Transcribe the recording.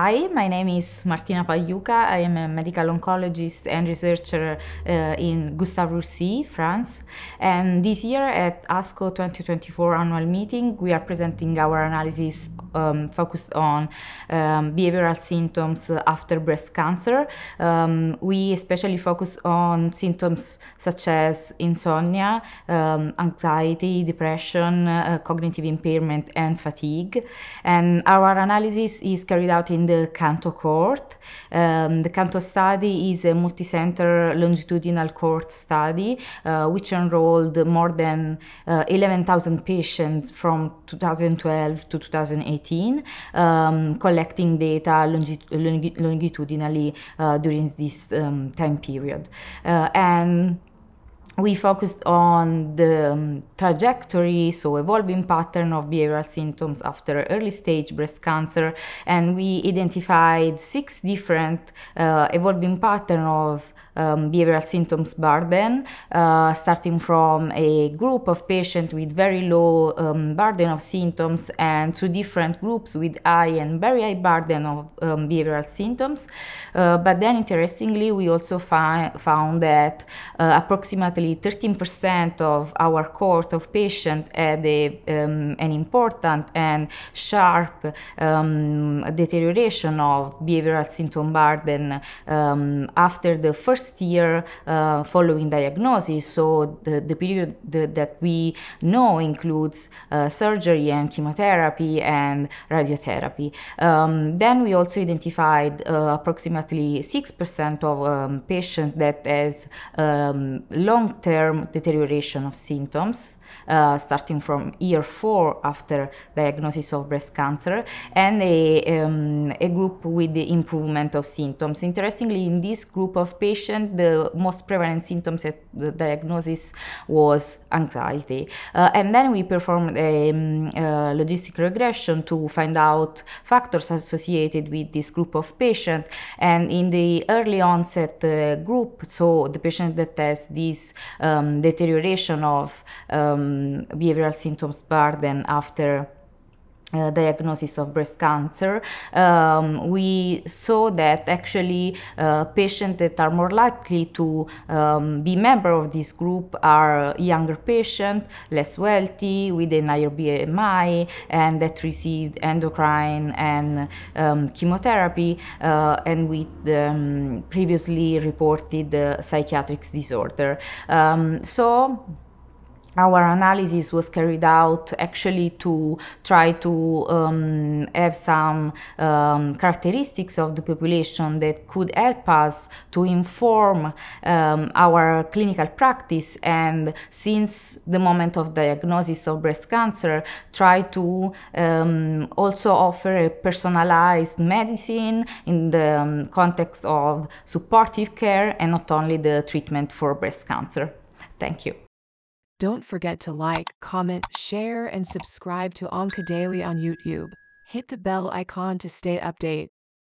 Hi, my name is Martina Pagliuca. I am a medical oncologist and researcher in Gustave Roussy, France. And this year at ASCO 2024 annual meeting, we are presenting our analysis focused on behavioral symptoms after breast cancer. We especially focus on symptoms such as insomnia, anxiety, depression, cognitive impairment, and fatigue. And our analysis is carried out in the CANTO cohort. The CANTO study is a multi-center longitudinal cohort study which enrolled more than 11,000 patients from 2012 to 2018, collecting data longitudinally during this time period. And we focused on the trajectory, so evolving pattern of behavioral symptoms after early stage breast cancer, and we identified 6 different evolving patterns of behavioral symptoms burden, starting from a group of patients with very low burden of symptoms and to different groups with high and very high burden of behavioral symptoms. But then, interestingly, we also found that approximately 13% of our cohort of patients had an important and sharp deterioration of behavioral symptom burden after the first year following diagnosis. So the period that we know includes surgery and chemotherapy and radiotherapy. Then we also identified approximately 6% of patients that has long-term deterioration of symptoms, starting from year 4 after diagnosis of breast cancer, and a group with the improvement of symptoms. Interestingly, in this group of patients, the most prevalent symptoms at the diagnosis was anxiety. And then we performed a logistic regression to find out factors associated with this group of patients. And in the early onset group, so the patient that has this deterioration of behavioral symptoms burden after diagnosis of breast cancer, we saw that actually patients that are more likely to be member of this group are younger patients, less wealthy, with a higher BMI, and that received endocrine and chemotherapy, and with previously reported psychiatric disorder. Our analysis was carried out actually to try to have some characteristics of the population that could help us to inform our clinical practice, and since the moment of diagnosis of breast cancer, try to also offer a personalized medicine in the context of supportive care and not only the treatment for breast cancer. Thank you. Don't forget to like, comment, share, and subscribe to OncoDaily on YouTube. Hit the bell icon to stay updated.